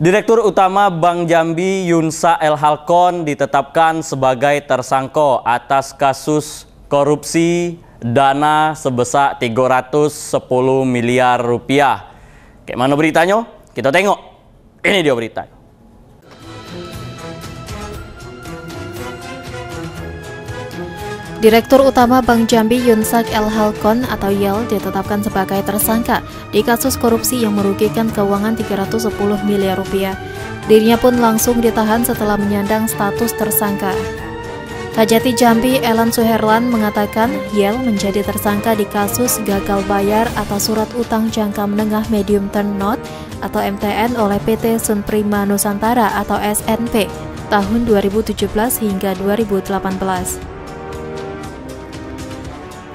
Direktur Utama Bank Jambi Yunsak El Hakan ditetapkan sebagai tersangka atas kasus korupsi dana sebesar 310 miliar rupiah. Kayak mana beritanya? Kita tengok. Ini dia beritanya. Direktur Utama Bank Jambi Yunsak El Hakan atau Yel ditetapkan sebagai tersangka di kasus korupsi yang merugikan keuangan 310 miliar rupiah. Dirinya pun langsung ditahan setelah menyandang status tersangka. Kajati Jambi Elan Suherlan mengatakan Yel menjadi tersangka di kasus gagal bayar atas surat utang jangka menengah medium term note atau MTN oleh PT Sunprima Nusantara atau SNP tahun 2017 hingga 2018.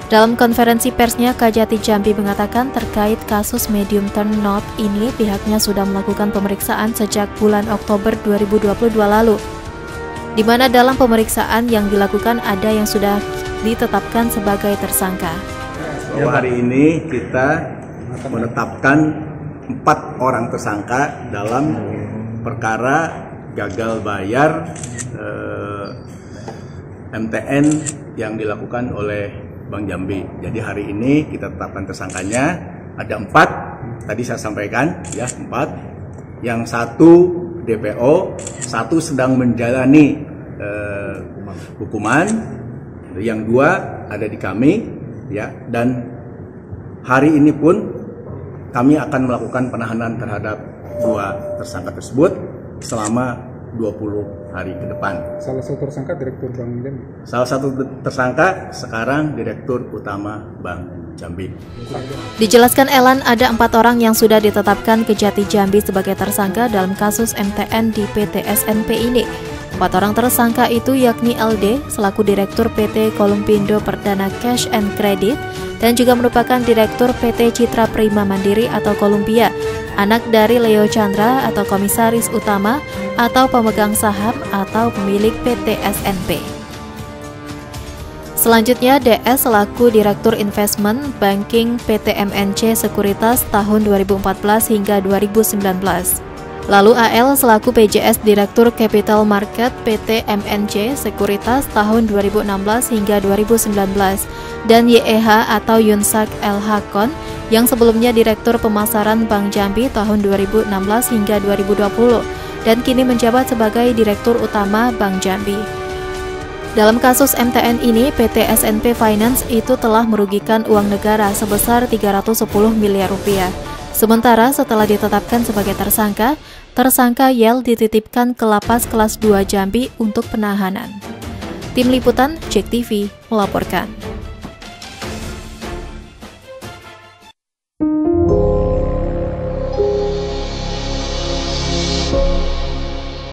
Dalam konferensi persnya, Kajati Jambi mengatakan terkait kasus medium term note ini pihaknya sudah melakukan pemeriksaan sejak bulan Oktober 2022 lalu, di mana dalam pemeriksaan yang dilakukan ada yang sudah ditetapkan sebagai tersangka. Hari ini kita menetapkan 4 orang tersangka dalam perkara gagal bayar MTN yang dilakukan oleh Bank Jambi. Jadi hari ini kita tetapkan tersangkanya ada 4. Tadi saya sampaikan ya 4. Yang 1 DPO, 1 sedang menjalani hukuman. Yang 2 ada di kami, ya. Dan hari ini pun kami akan melakukan penahanan terhadap 2 tersangka tersebut selama 20 hari ke depan. Salah satu tersangka Direktur Bank Jambi. Salah satu tersangka sekarang Direktur Utama Bank Jambi. Dijelaskan Elan ada 4 orang yang sudah ditetapkan Kejati Jambi sebagai tersangka dalam kasus MTN di PT SNP ini. 4 orang tersangka itu yakni LD selaku Direktur PT Columbindo Perdana Cash and Credit dan juga merupakan Direktur PT Citra Prima Mandiri atau Kolumbia, anak dari Leo Chandra atau Komisaris Utama atau pemegang saham atau pemilik PT SNP. Selanjutnya DS selaku Direktur Investment Banking PT MNC Sekuritas tahun 2014 hingga 2019. Lalu AL selaku PJS Direktur Capital Market PT MNC Sekuritas tahun 2016 hingga 2019 dan YEH atau Yunsak El Hakan yang sebelumnya Direktur Pemasaran Bank Jambi tahun 2016 hingga 2020 dan kini menjabat sebagai Direktur Utama Bank Jambi. Dalam kasus MTN ini, PT SNP Finance itu telah merugikan uang negara sebesar 310 miliar rupiah. Sementara setelah ditetapkan sebagai tersangka, Yel dititipkan ke Lapas kelas 2 Jambi untuk penahanan. Tim Liputan JEK TV melaporkan.